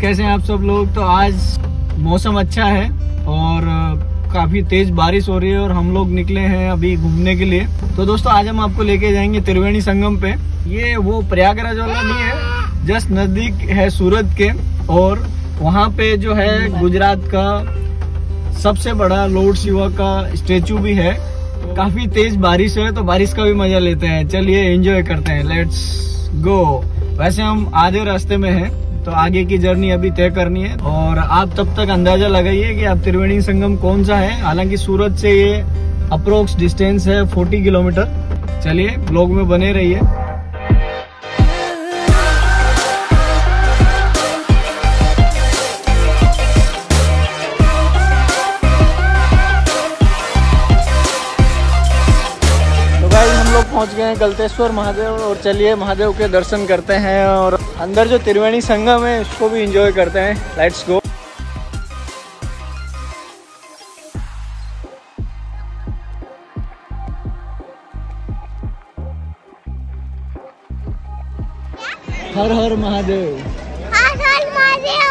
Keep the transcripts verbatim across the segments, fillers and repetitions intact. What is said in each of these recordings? कैसे हैं आप सब लोग। तो आज मौसम अच्छा है और काफ़ी तेज़ बारिश हो रही है और हम लोग निकले हैं अभी घूमने के लिए। तो दोस्तों आज हम आपको लेके जाएंगे त्रिवेणी संगम पे। ये वो प्रयागराज वाला नहीं है, जस्ट नज़दीक है सूरत के, और वहाँ पे जो है गुजरात का सबसे बड़ा लॉर्ड शिवा का स्टेचू भी है। काफ़ी तेज़ बारिश है तो बारिश का भी मज़ा लेते हैं। चलिए एंजॉय करते हैं, लेट्स गो। वैसे हम आधे रास्ते में हैं तो आगे की जर्नी अभी तय करनी है, और आप तब तक अंदाजा लगाइए कि आप त्रिवेणी संगम कौन सा है। हालांकि सूरत से ये अप्रोक्स डिस्टेंस है चालीस किलोमीटर। चलिए ब्लॉग में बने रहिए। तो भाई हम लोग पहुंच गए हैं गलतेश्वर महादेव, और चलिए महादेव के दर्शन करते हैं और अंदर जो त्रिवेणी संगम है उसको भी एंजॉय करते हैं। Let's go. हर हर महादेव, हर हर महादेव।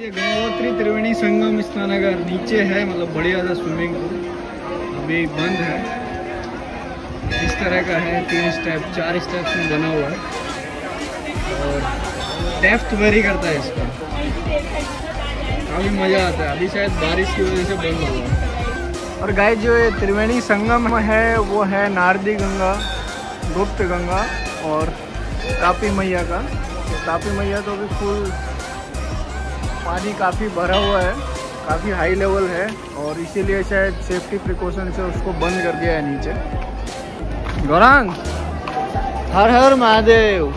ये गंगोत्री त्रिवेणी संगम स्नानागार नीचे है, मतलब बढ़िया सा स्विमिंग पूल अभी बंद है। इस तरह का है, तीन स्टेप चार स्टेप्स में बना हुआ है और डेप्थ वेरी करता है इसका। काफ़ी मज़ा आता है। अभी शायद बारिश की वजह से बंद हो गया है। और गाइस जो ये त्रिवेणी संगम है वो है नारदी गंगा, गुप्त गंगा और तापी मैया का। तो तापी मैया तो अभी फुल पानी काफ़ी भरा हुआ है, काफ़ी हाई लेवल है, और इसीलिए शायद सेफ्टी प्रिकॉशन से उसको बंद कर दिया है नीचे। गौरांग हर हर महादेव।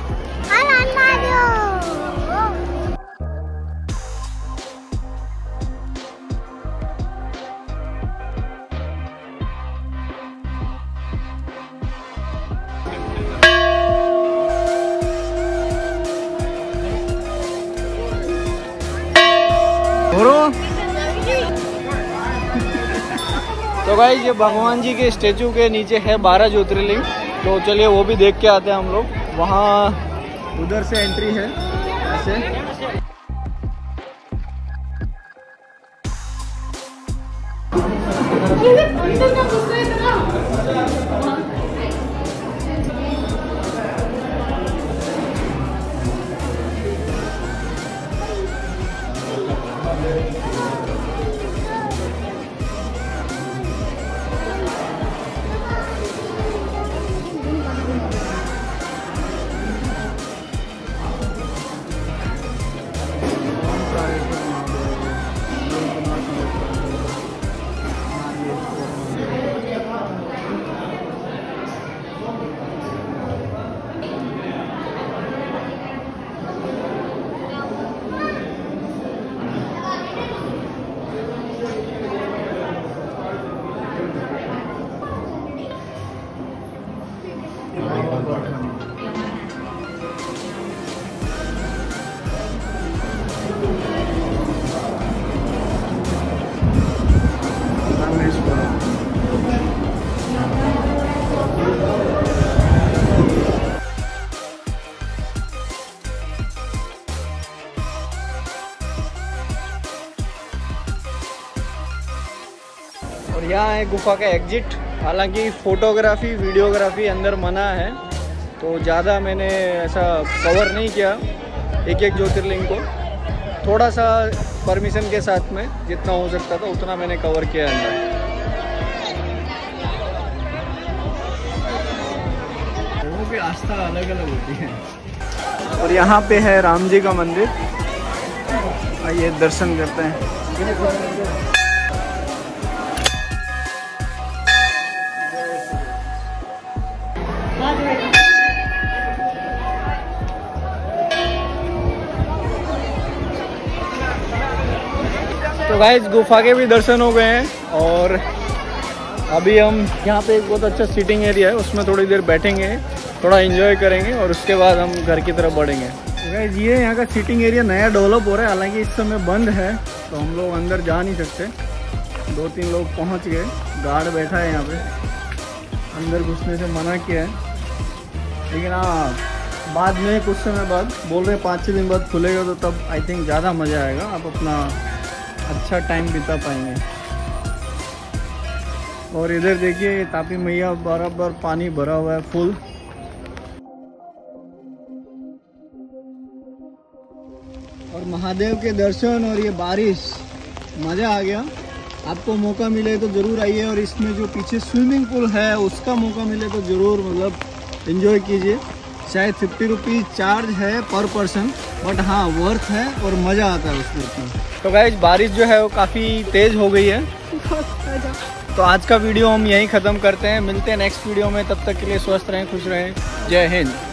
तो भाई ये भगवान जी के स्टेचू के नीचे है बारह ज्योतिर्लिंग, तो चलिए वो भी देख के आते हैं हम लोग। वहाँ उधर से एंट्री है ऐसे। और यहाँ है गुफा का एग्जिट। हालांकि फ़ोटोग्राफी वीडियोग्राफी अंदर मना है, तो ज़्यादा मैंने ऐसा कवर नहीं किया एक एक ज्योतिर्लिंग को। थोड़ा सा परमिशन के साथ में जितना हो सकता था उतना मैंने कवर किया अंदर। लोगों की आस्था अलग अलग होती है। और यहाँ पे है राम जी का मंदिर, आइए दर्शन करते हैं। तो गाइस गुफा के भी दर्शन हो गए हैं और अभी हम यहाँ पे एक बहुत अच्छा सीटिंग एरिया है, उसमें थोड़ी देर बैठेंगे, थोड़ा एंजॉय करेंगे और उसके बाद हम घर की तरफ बढ़ेंगे। गाइस ये यहाँ का सीटिंग एरिया नया डेवलप हो रहा है, हालांकि इस समय बंद है तो हम लोग अंदर जा नहीं सकते। दो तीन लोग पहुँच गए, गार्ड बैठा है यहाँ पे, अंदर घुसने से मना किया है, लेकिन हाँ बाद में कुछ समय बाद बोल रहे पाँच छः दिन बाद खुलेगा तो तब आई थिंक ज़्यादा मज़ा आएगा, आप अपना अच्छा टाइम बिता पाएंगे। और इधर देखिए तापी मैया बराबर पानी भरा हुआ है फुल। और महादेव के दर्शन और ये बारिश, मज़ा आ गया। आपको मौका मिले तो ज़रूर आइए और इसमें जो पीछे स्विमिंग पूल है उसका मौका मिले तो ज़रूर मतलब एंजॉय कीजिए। शायद फिफ्टी रुपीज़ चार्ज है पर पर्सन, बट हाँ वर्थ है और मज़ा आता है उसमें। तो गाइस बारिश जो है वो काफ़ी तेज़ हो गई है, तो आज का वीडियो हम यहीं ख़त्म करते हैं। मिलते हैं नेक्स्ट वीडियो में, तब तक के लिए स्वस्थ रहें, खुश रहें। जय हिंद।